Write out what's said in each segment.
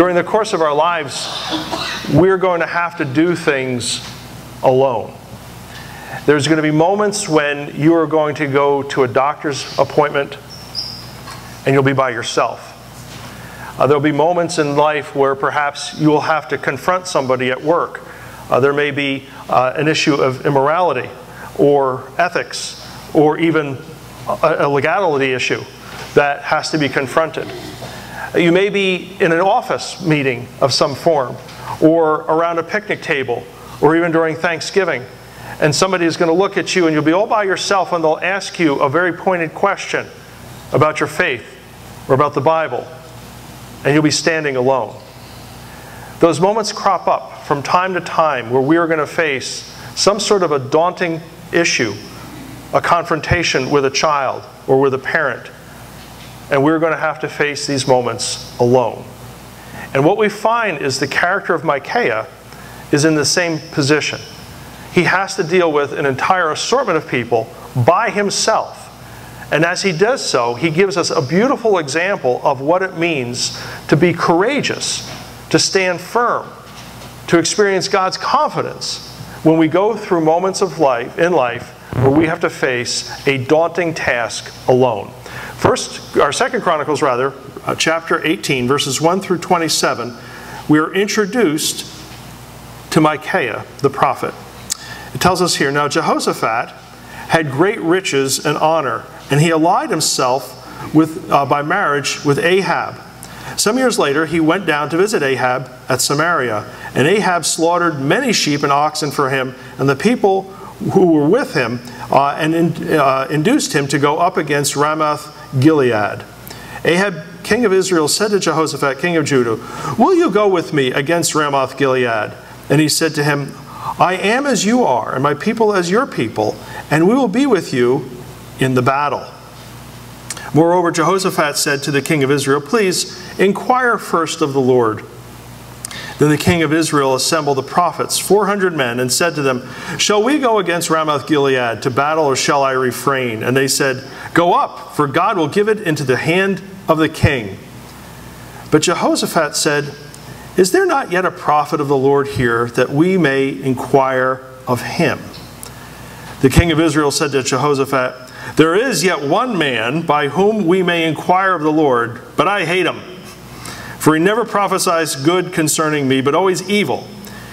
During the course of our lives, we're going to have to do things alone. There's going to be moments when you are going to go to a doctor's appointment and you'll be by yourself. There'll be moments in life where perhaps you will have to confront somebody at work. There may be an issue of immorality or ethics or even a legality issue that has to be confronted. You may be in an office meeting of some form or around a picnic table or even during Thanksgiving, and somebody is going to look at you and you'll be all by yourself and they'll ask you a very pointed question about your faith or about the Bible, and you'll be standing alone. Those moments crop up from time to time where we are going to face some sort of a daunting issue, a confrontation with a child or with a parent, and we're going to have to face these moments alone. And what we find is the character of Micaiah is in the same position. He has to deal with an entire assortment of people by himself. And as he does so, he gives us a beautiful example of what it means to be courageous, to stand firm, to experience God's confidence when we go through moments of life, in life, where we have to face a daunting task alone. Second Chronicles, chapter 18, verses 1 through 27, we are introduced to Micaiah, the prophet. It tells us here, "Now Jehoshaphat had great riches and honor, and he allied himself by marriage with Ahab. Some years later, he went down to visit Ahab at Samaria, and Ahab slaughtered many sheep and oxen for him, and the people who were with him induced him to go up against Ramoth-Gilead. Ahab, king of Israel, said to Jehoshaphat, king of Judah, 'Will you go with me against Ramoth-Gilead?' And he said to him, 'I am as you are, and my people as your people, and we will be with you in the battle.' Moreover, Jehoshaphat said to the king of Israel, 'Please inquire first of the Lord.' Then the king of Israel assembled the prophets, 400 men, and said to them, 'Shall we go against Ramoth-Gilead to battle, or shall I refrain?' And they said, 'Go up, for God will give it into the hand of the king.' But Jehoshaphat said, 'Is there not yet a prophet of the Lord here, that we may inquire of him?' The king of Israel said to Jehoshaphat, 'There is yet one man by whom we may inquire of the Lord, but I hate him. For he never prophesies good concerning me, but always evil.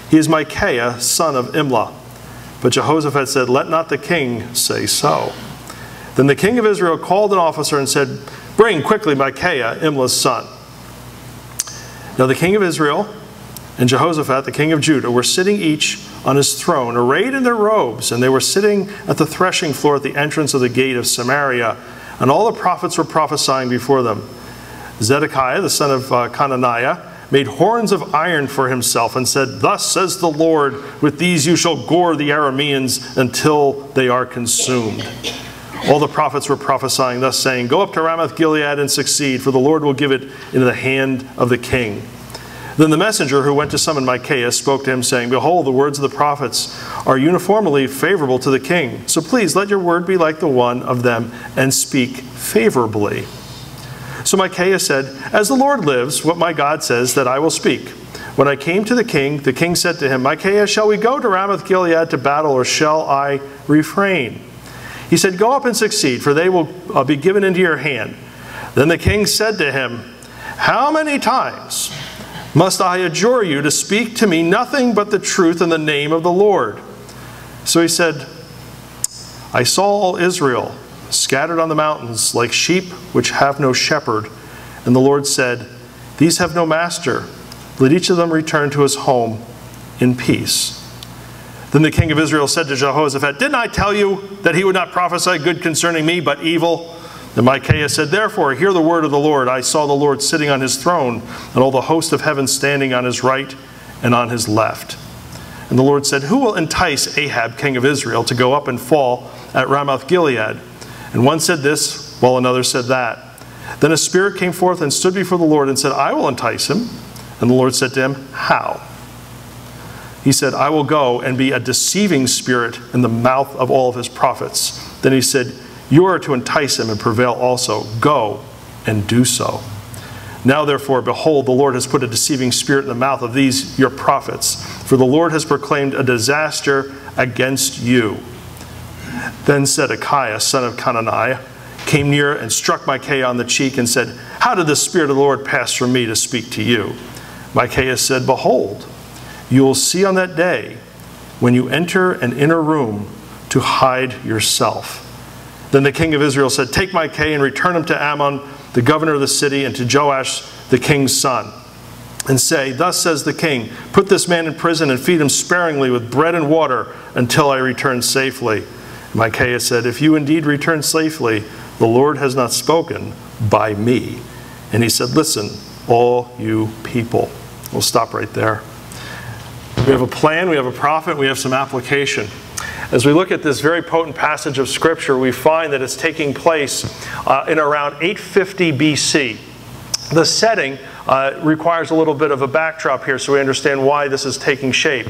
He is Micaiah, son of Imlah.' But Jehoshaphat said, 'Let not the king say so.' Then the king of Israel called an officer and said, 'Bring quickly Micaiah, Imlah's son.' Now the king of Israel and Jehoshaphat, the king of Judah, were sitting each on his throne, arrayed in their robes, and they were sitting at the threshing floor at the entrance of the gate of Samaria, and all the prophets were prophesying before them. Zedekiah, the son of Conaniah, made horns of iron for himself and said, 'Thus says the Lord, with these you shall gore the Arameans until they are consumed.' All the prophets were prophesying thus, saying, 'Go up to Ramoth-Gilead and succeed, for the Lord will give it into the hand of the king.' Then the messenger who went to summon Micaiah spoke to him, saying, 'Behold, the words of the prophets are uniformly favorable to the king. So please let your word be like the one of them and speak favorably.' So Micaiah said, 'As the Lord lives, what my God says, that I will speak. When I came to the king said to him, Micaiah, shall we go to Ramoth-Gilead to battle, or shall I refrain? He said, Go up and succeed, for they will be given into your hand.' Then the king said to him, 'How many times must I adjure you to speak to me nothing but the truth in the name of the Lord?' So he said, 'I saw all Israel scattered on the mountains like sheep which have no shepherd. And the Lord said, These have no master. Let each of them return to his home in peace.' Then the king of Israel said to Jehoshaphat, 'Didn't I tell you that he would not prophesy good concerning me, but evil?' And Micaiah said, 'Therefore, hear the word of the Lord. I saw the Lord sitting on his throne, and all the host of heaven standing on his right and on his left.' And the Lord said, 'Who will entice Ahab, king of Israel, to go up and fall at Ramoth-Gilead?' And one said this, while another said that. Then a spirit came forth and stood before the Lord and said, 'I will entice him.' And the Lord said to him, 'How?' He said, 'I will go and be a deceiving spirit in the mouth of all of his prophets.' Then he said, 'You are to entice him and prevail also. Go and do so.' Now therefore, behold, the Lord has put a deceiving spirit in the mouth of these your prophets, for the Lord has proclaimed a disaster against you. Then Zedekiah, son of Kenaniah, came near and struck Micaiah on the cheek and said, How did the Spirit of the Lord pass from me to speak to you? Micaiah said, Behold, you will see on that day when you enter an inner room to hide yourself. Then the king of Israel said, Take Micaiah and return him to Ammon, the governor of the city, and to Joash, the king's son, and say, Thus says the king, Put this man in prison and feed him sparingly with bread and water until I return safely. Micaiah said, If you indeed return safely, the Lord has not spoken by me. And he said, Listen, all you people. We'll stop right there. We have a plan, we have a prophet, we have some application. As we look at this very potent passage of Scripture, we find that it's taking place in around 850 BC. The setting requires a little bit of a backdrop here so we understand why this is taking shape.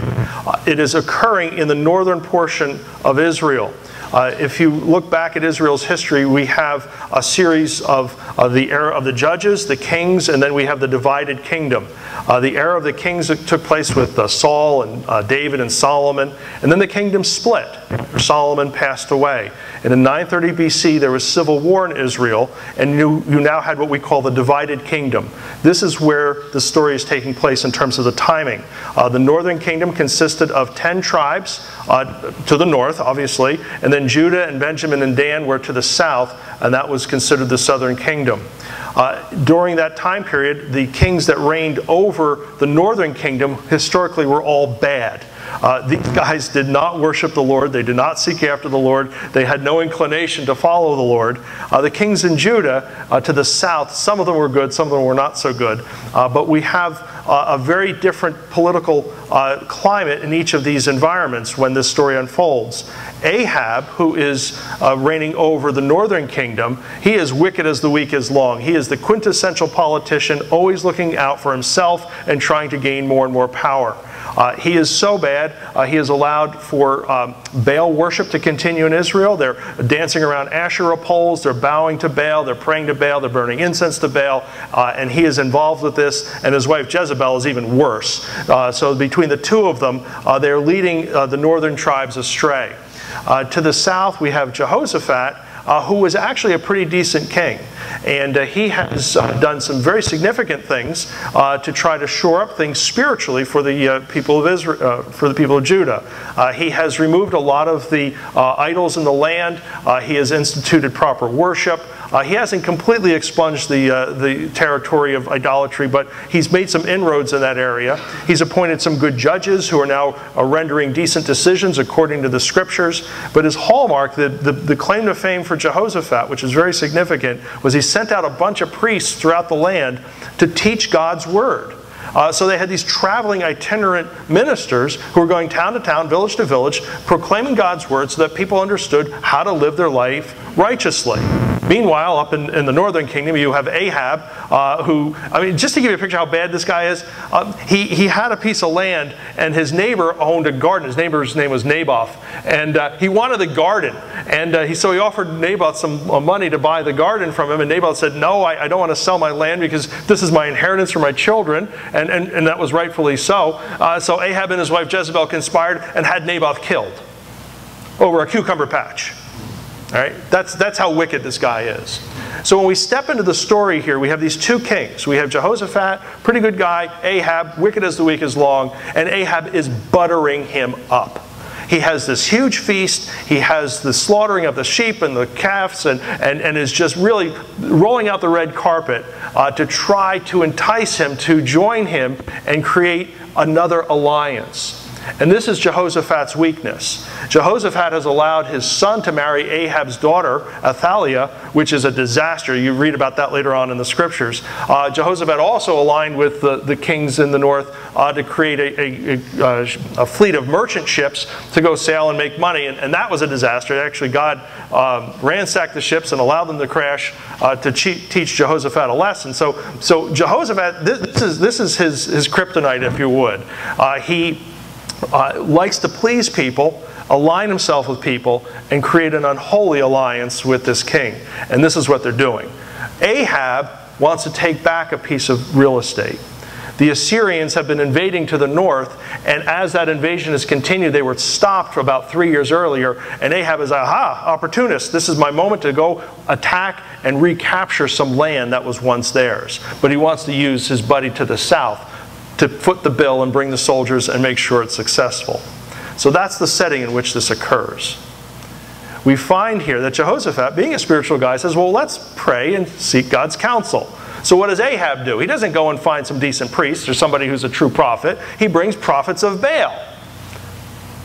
It is occurring in the northern portion of Israel. If you look back at Israel's history, we have a series of the era of the judges, the kings, and then we have the divided kingdom. The era of the kings took place with Saul and David and Solomon, and then the kingdom split. Solomon passed away. And in 930 BC, there was civil war in Israel, and you now had what we call the divided kingdom. This is where the story is taking place in terms of the timing. The northern kingdom consisted of 10 tribes to the north, obviously, and then Judah and Benjamin and Dan were to the south, and that was considered the southern kingdom. During that time period, the kings that reigned over the northern kingdom historically were all bad. These guys did not worship the Lord. They did not seek after the Lord. They had no inclination to follow the Lord. The kings in Judah to the south, some of them were good, some of them were not so good. But we have a very different political climate in each of these environments when this story unfolds. Ahab, who is reigning over the northern kingdom, he is wicked as the week is long. He is the quintessential politician, always looking out for himself and trying to gain more and more power. He is so bad, he has allowed for Baal worship to continue in Israel. They're dancing around Asherah poles, they're bowing to Baal, they're praying to Baal, they're burning incense to Baal, and he is involved with this, and his wife Jezebel is even worse. So between the two of them, they're leading the northern tribes astray. To the south, we have Jehoshaphat, who was actually a pretty decent king. And he has done some very significant things to try to shore up things spiritually for the people of Israel, for the people of Judah. He has removed a lot of the idols in the land. He has instituted proper worship. He hasn't completely expunged the territory of idolatry, but he's made some inroads in that area. He's appointed some good judges who are now rendering decent decisions according to the scriptures. But his hallmark, the claim to fame for Jehoshaphat, which is very significant, was he sent out a bunch of priests throughout the land to teach God's word. So they had these traveling itinerant ministers who were going town to town, village to village, proclaiming God's word so that people understood how to live their life righteously. Meanwhile, up in the northern kingdom, you have Ahab, who, I mean, just to give you a picture how bad this guy is, he had a piece of land, and his neighbor owned a garden. His neighbor's name was Naboth, and he wanted the garden. And so he offered Naboth some money to buy the garden from him, and Naboth said, no, I don't want to sell my land because this is my inheritance for my children, and that was rightfully so. So Ahab and his wife Jezebel conspired and had Naboth killed over a cucumber patch. All right? That's how wicked this guy is. So when we step into the story here, we have these two kings. We have Jehoshaphat, pretty good guy, Ahab, wicked as the week is long, and Ahab is buttering him up. He has this huge feast. He has the slaughtering of the sheep and the calves and is just really rolling out the red carpet to try to entice him to join him and create another alliance. And this is Jehoshaphat's weakness. Jehoshaphat has allowed his son to marry Ahab's daughter, Athaliah, which is a disaster. You read about that later on in the scriptures. Jehoshaphat also aligned with the kings in the north to create a fleet of merchant ships to go sail and make money. And that was a disaster. Actually, God ransacked the ships and allowed them to crash to teach Jehoshaphat a lesson. So Jehoshaphat, this is his kryptonite, if you would. He likes to please people, align himself with people, and create an unholy alliance with this king. And this is what they're doing. Ahab wants to take back a piece of real estate. The Assyrians have been invading to the north, and as that invasion has continued, they were stopped about 3 years earlier, and Ahab is, aha, opportunist, this is my moment to go attack and recapture some land that was once theirs. But he wants to use his buddy to the south to foot the bill and bring the soldiers and make sure it's successful. So that's the setting in which this occurs. We find here that Jehoshaphat, being a spiritual guy, says, well, let's pray and seek God's counsel. So what does Ahab do? He doesn't go and find some decent priest or somebody who's a true prophet. He brings prophets of Baal,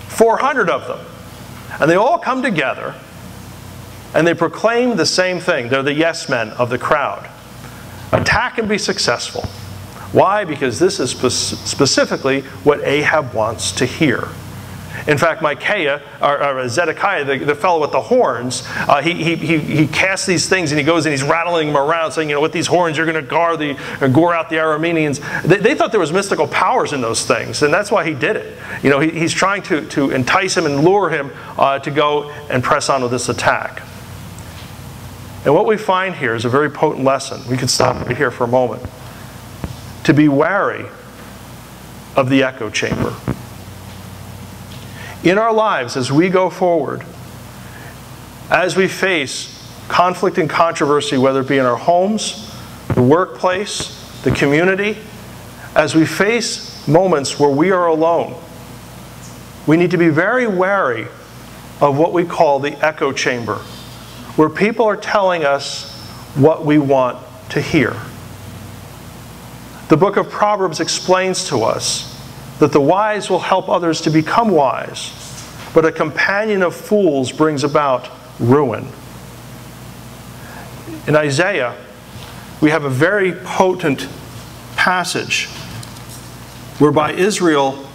400 of them. And they all come together and they proclaim the same thing. They're the yes men of the crowd. Attack and be successful. Why? Because this is specifically what Ahab wants to hear. In fact, Zedekiah, the fellow with the horns, he casts these things and he goes and he's rattling them around saying, you know, with these horns you're going to gore out the Arameans. They thought there was mystical powers in those things, and that's why he did it. You know, he's trying to entice him and lure him to go and press on with this attack. And what we find here is a very potent lesson. We could stop right here for a moment. To be wary of the echo chamber. In our lives, as we go forward, as we face conflict and controversy, whether it be in our homes, the workplace, the community, as we face moments where we are alone, we need to be very wary of what we call the echo chamber, where people are telling us what we want to hear. The book of Proverbs explains to us that the wise will help others to become wise, but a companion of fools brings about ruin. In Isaiah, we have a very potent passage whereby Israel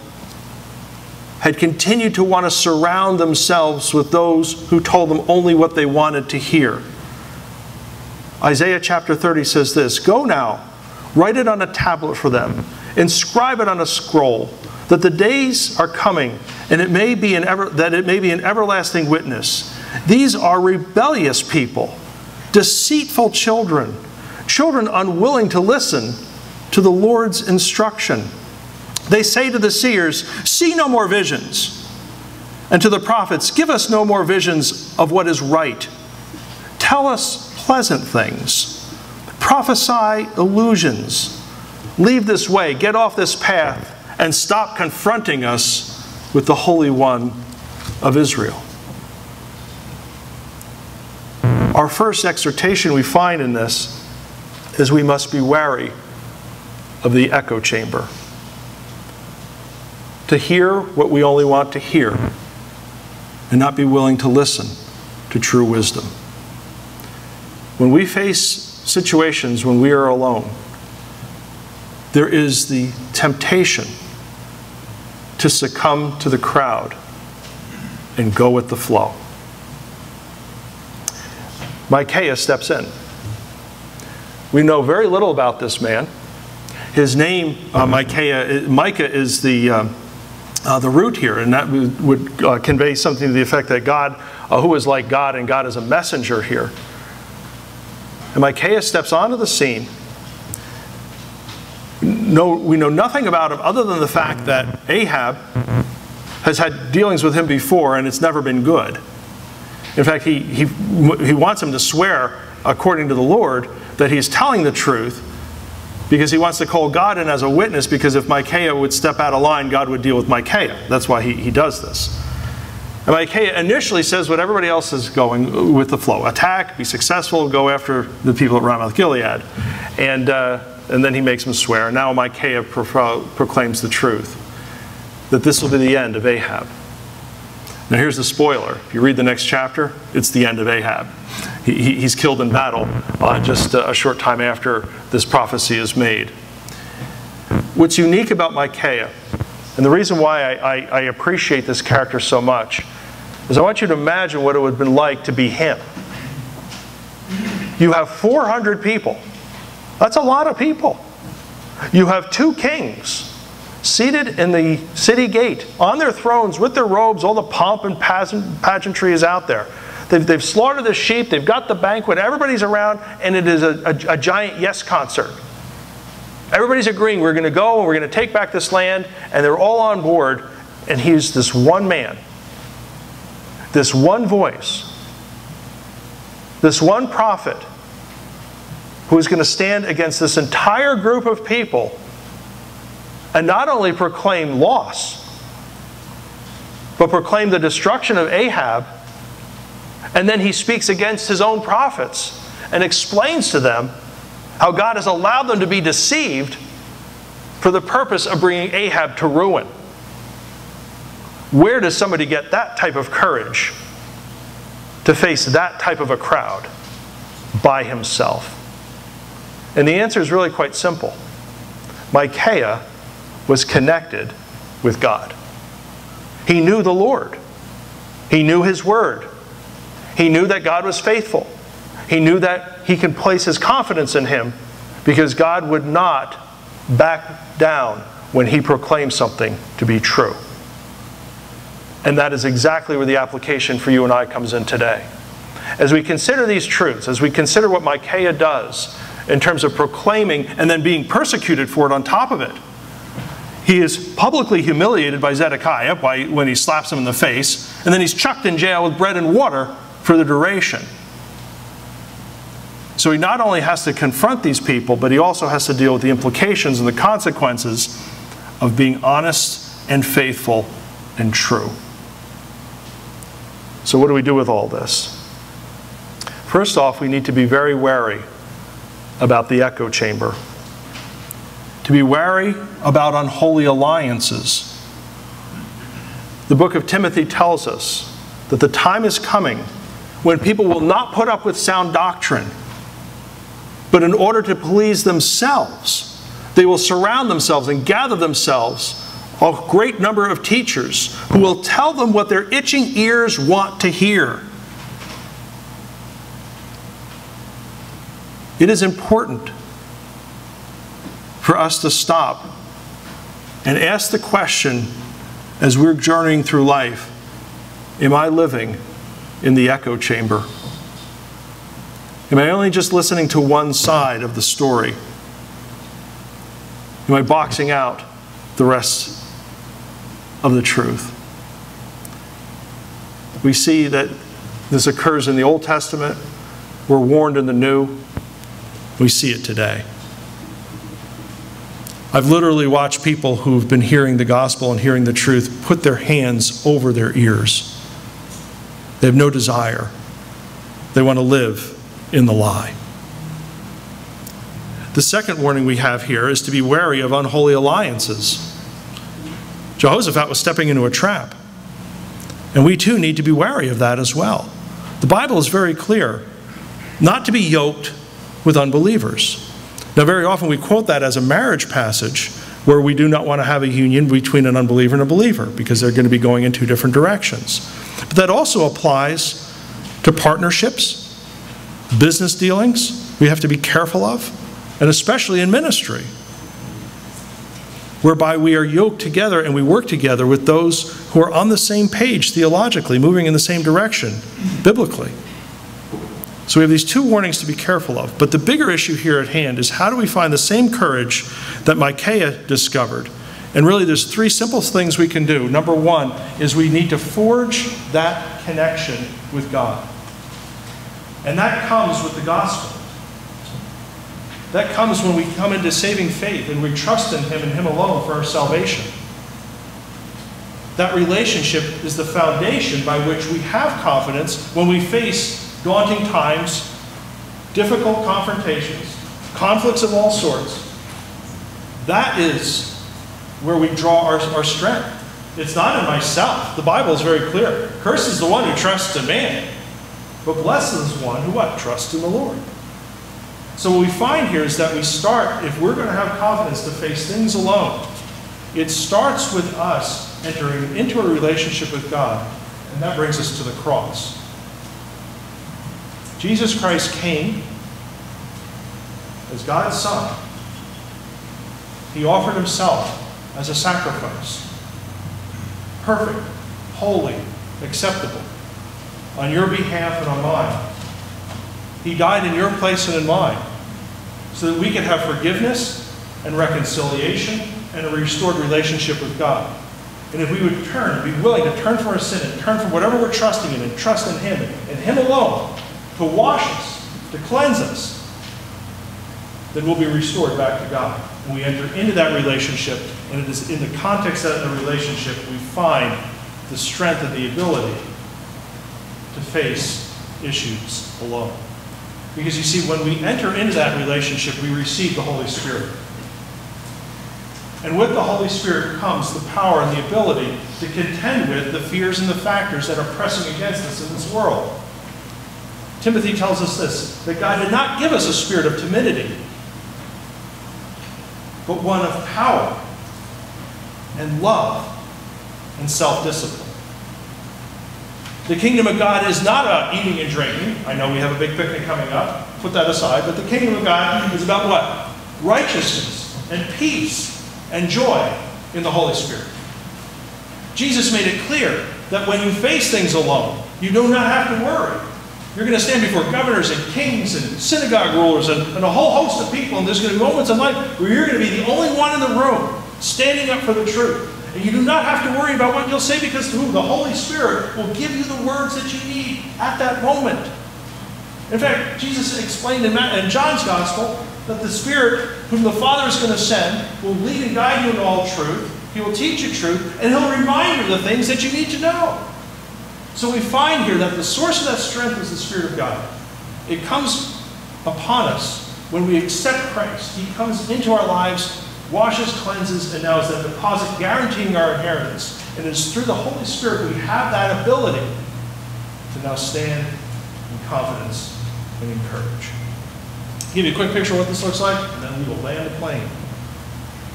had continued to want to surround themselves with those who told them only what they wanted to hear. Isaiah chapter 30 says this, "Go now, write it on a tablet for them, inscribe it on a scroll, that the days are coming, and it may be an everlasting witness. These are rebellious people, deceitful children, children unwilling to listen to the Lord's instruction. They say to the seers, 'See no more visions,' and to the prophets, 'Give us no more visions of what is right. Tell us pleasant things. Prophesy illusions. Leave this way, get off this path, and stop confronting us with the Holy One of Israel." Our first exhortation we find in this is we must be wary of the echo chamber. To hear what we only want to hear and not be willing to listen to true wisdom. When we face situations when we are alone, there is the temptation to succumb to the crowd and go with the flow. Micaiah steps in. We know very little about this man. His name, Micah, is the root here, and that would convey something to the effect that God, who is like God, and God is a messenger here. And Micaiah steps onto the scene. We know nothing about him other than the fact that Ahab has had dealings with him before, and it's never been good. In fact, he wants him to swear, according to the Lord, that he's telling the truth, because he wants to call God in as a witness, because if Micaiah would step out of line, God would deal with Micaiah. That's why he does this. And Micaiah initially says what everybody else is going with the flow. Attack, be successful, go after the people at Ramoth-Gilead. And then he makes them swear. And now Micaiah proclaims the truth, that this will be the end of Ahab. Now here's the spoiler. If you read the next chapter, it's the end of Ahab. He's killed in battle just a short time after this prophecy is made. What's unique about Micaiah, and the reason why I appreciate this character so much, is I want you to imagine what it would have been like to be him. You have 400 people. That's a lot of people. You have two kings seated in the city gate, on their thrones, with their robes. All the pomp and pageantry is out there. They've slaughtered the sheep. They've got the banquet. Everybody's around, and it is a giant yes concert. Everybody's agreeing, we're going to go and we're going to take back this land, and they're all on board, and he's this one man, this one voice, this one prophet who is going to stand against this entire group of people and not only proclaim loss, but proclaim the destruction of Ahab. And then he speaks against his own prophets and explains to them how God has allowed them to be deceived for the purpose of bringing Ahab to ruin. Where does somebody get that type of courage to face that type of a crowd by himself? And the answer is really quite simple. Micaiah was connected with God. He knew the Lord. He knew his word. He knew that God was faithful. He knew that he could place his confidence in him because God would not back down when he proclaimed something to be true. And that is exactly where the application for you and I comes in today. As we consider these truths, as we consider what Micaiah does in terms of proclaiming and then being persecuted for it on top of it, he is publicly humiliated by Zedekiah when he slaps him in the face, and then he's chucked in jail with bread and water for the duration. So he not only has to confront these people, but he also has to deal with the implications and the consequences of being honest and faithful and true. So what do we do with all this? First off, we need to be very wary about the echo chamber. To be wary about unholy alliances. The book of Timothy tells us that the time is coming when people will not put up with sound doctrine, but in order to please themselves, they will surround themselves and gather themselves a great number of teachers who will tell them what their itching ears want to hear. It is important for us to stop and ask the question as we're journeying through life, am I living in the echo chamber? Am I only just listening to one side of the story? Am I boxing out the rest of the truth? We see that this occurs in the Old Testament. We're warned in the New. We see it today. I've literally watched people who've been hearing the gospel and hearing the truth put their hands over their ears. They have no desire. They want to live in the lie. The second warning we have here is to be wary of unholy alliances. Jehoshaphat was stepping into a trap, and we too need to be wary of that as well. The Bible is very clear not to be yoked with unbelievers. Now, very often we quote that as a marriage passage where we do not want to have a union between an unbeliever and a believer because they're going to be going in two different directions. But that also applies to partnerships, business dealings we have to be careful of, and especially in ministry, whereby we are yoked together and we work together with those who are on the same page theologically, moving in the same direction biblically. So we have these two warnings to be careful of. But the bigger issue here at hand is how do we find the same courage that Micaiah discovered? And really there's three simple things we can do. Number one is we need to forge that connection with God. And that comes with the gospel. That comes when we come into saving faith and we trust in Him and Him alone for our salvation. That relationship is the foundation by which we have confidence when we face daunting times, difficult confrontations, conflicts of all sorts. That is where we draw our strength. It's not in myself. The Bible is very clear. Cursed is the one who trusts in man, but blessed is one who what? Trusts in the Lord. So what we find here is that we start, if we're going to have confidence to face things alone, it starts with us entering into a relationship with God, and that brings us to the cross. Jesus Christ came as God's Son. He offered Himself as a sacrifice, perfect, holy, acceptable. on your behalf and on mine. He died in your place and in mine, so that we could have forgiveness and reconciliation and a restored relationship with God. And if we would turn, be willing to turn from our sin and turn from whatever we're trusting in and trust in Him and Him alone to wash us, to cleanse us, then we'll be restored back to God. And we enter into that relationship, and it is in the context of the relationship we find the strength and the ability to face issues alone. Because you see, when we enter into that relationship, we receive the Holy Spirit. And with the Holy Spirit comes the power and the ability to contend with the fears and the factors that are pressing against us in this world. Timothy tells us this, that God did not give us a spirit of timidity, but one of power and love and self-discipline. The kingdom of God is not about eating and drinking. I know we have a big picnic coming up. Put that aside. But the kingdom of God is about what? Righteousness and peace and joy in the Holy Spirit. Jesus made it clear that when you face things alone, you do not have to worry. You're going to stand before governors and kings and synagogue rulers and a whole host of people, and there's going to be moments in life where you're going to be the only one in the room standing up for the truth. And you do not have to worry about what you'll say, because the Holy Spirit will give you the words that you need at that moment. In fact, Jesus explained in John's Gospel that the Spirit whom the Father is going to send will lead and guide you in all truth. He will teach you truth, and He'll remind you of the things that you need to know. So we find here that the source of that strength is the Spirit of God. It comes upon us when we accept Christ. He comes into our lives, washes, cleanses, and now is that deposit guaranteeing our inheritance. And it is through the Holy Spirit we have that ability to now stand in confidence and in courage. I'll give you a quick picture of what this looks like, and then we will land the plane.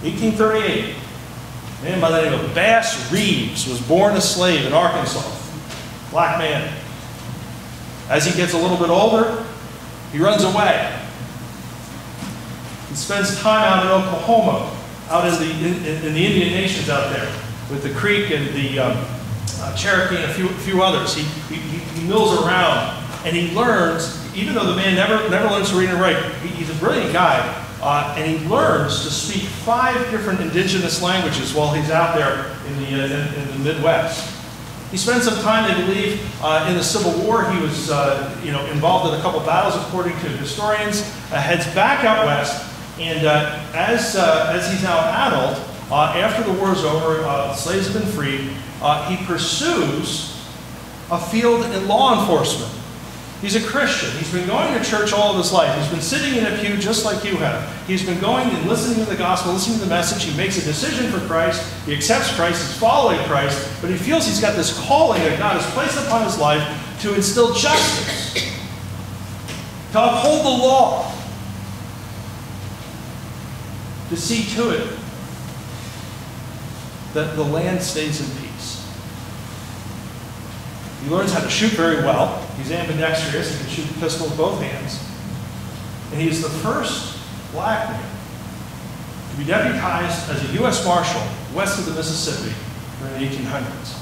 1838, a man by the name of Bass Reeves was born a slave in Arkansas. Black man. As he gets a little bit older, he runs away. He spends time out in Oklahoma, out in the Indian nations out there, with the Creek and the Cherokee and a few others. He mills around, and he learns, even though the man never learns to read and write, he's a brilliant guy, and he learns to speak 5 different indigenous languages while he's out there in the Midwest. He spent some time, they believe, in the Civil War. He was involved in a couple battles, according to historians. Heads back out west, and as he's now an adult, after the war's over, slaves have been freed, he pursues a field in law enforcement. He's a Christian. He's been going to church all of his life. He's been sitting in a pew just like you have. He's been going and listening to the gospel, listening to the message. He makes a decision for Christ. He accepts Christ. He's following Christ. But he feels he's got this calling that God has placed upon his life to instill justice, to uphold the law, to see to it that the land stays in peace. He learns how to shoot very well. He's ambidextrous. He can shoot a pistol with both hands. And he is the first black man to be deputized as a U.S. Marshal west of the Mississippi during the 1800s.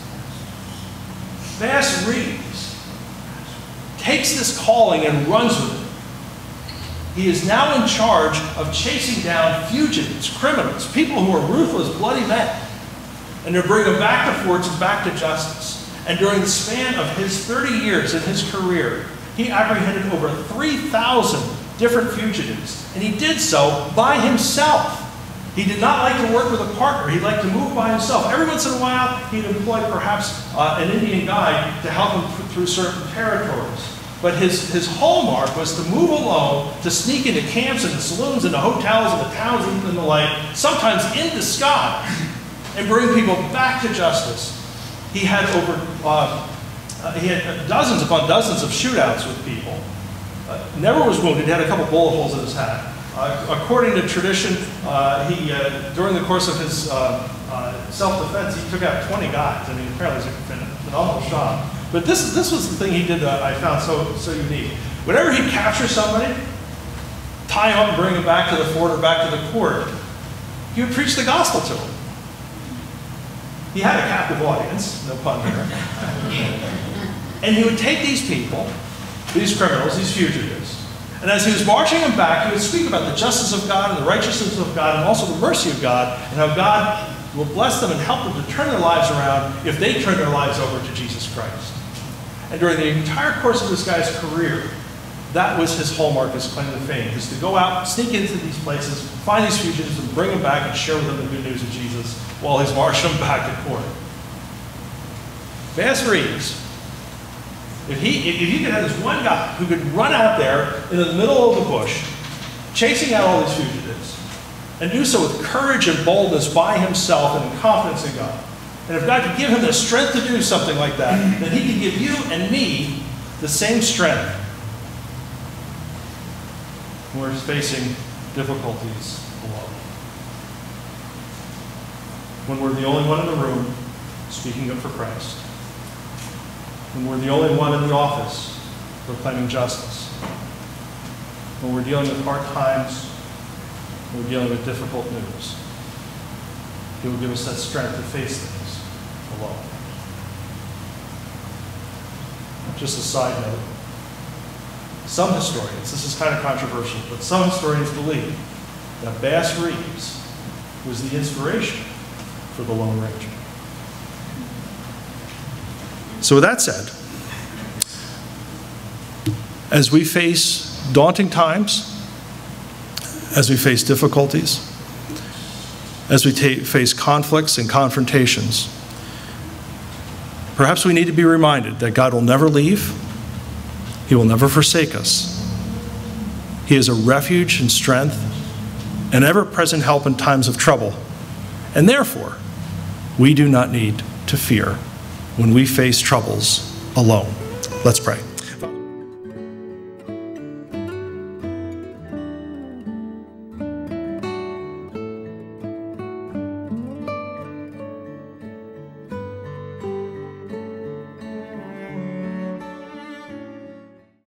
Bass Reeves takes this calling and runs with it. He is now in charge of chasing down fugitives, criminals, people who are ruthless, bloody men, and to bring them back to fortune, back to justice. And during the span of his 30 years in his career, he apprehended over 3,000 different fugitives. And he did so by himself. He did not like to work with a partner. He liked to move by himself. Every once in a while, he'd employ perhaps an Indian guide to help him through certain territories. But his hallmark was to move alone, to sneak into camps and the saloons and the hotels and the towns and the like, sometimes in disguise, and bring people back to justice. He had dozens upon dozens of shootouts with people. Never was wounded. He had a couple bullet holes in his hat. According to tradition, during the course of his self-defense, he took out 20 guys. I mean, apparently he's a phenomenal shot. But this was the thing he did that I found so unique. Whenever he'd capture somebody, tie him up and bring him back to the fort or back to the court, he would preach the gospel to him. He had a captive audience, no pun there. And he would take these people, these criminals, these fugitives, and as he was marching them back, he would speak about the justice of God and the righteousness of God and also the mercy of God, and how God will bless them and help them to turn their lives around if they turn their lives over to Jesus Christ. And during the entire course of this guy's career, that was his hallmark, his claim to fame, is to go out, sneak into these places, find these fugitives, and bring them back and share with them the good news of Jesus while he's marching them back to court. Bass Reeves, if you could have this one guy who could run out there in the middle of the bush, chasing out all these fugitives, and do so with courage and boldness by himself and in confidence in God, and if God could give him the strength to do something like that, then he could give you and me the same strength when we're facing difficulties alone. When we're the only one in the room speaking up for Christ. When we're the only one in the office proclaiming justice. When we're dealing with hard times, when we're dealing with difficult news. He will give us that strength to face things alone. Just a side note, some historians, this is kind of controversial, but some historians believe that Bass Reeves was the inspiration for the Lone Ranger. So with that said, as we face daunting times, as we face difficulties, as we face conflicts and confrontations, perhaps we need to be reminded that God will never leave. He will never forsake us. He is a refuge and strength, an ever-present help in times of trouble. And therefore, we do not need to fear when we face troubles alone. Let's pray.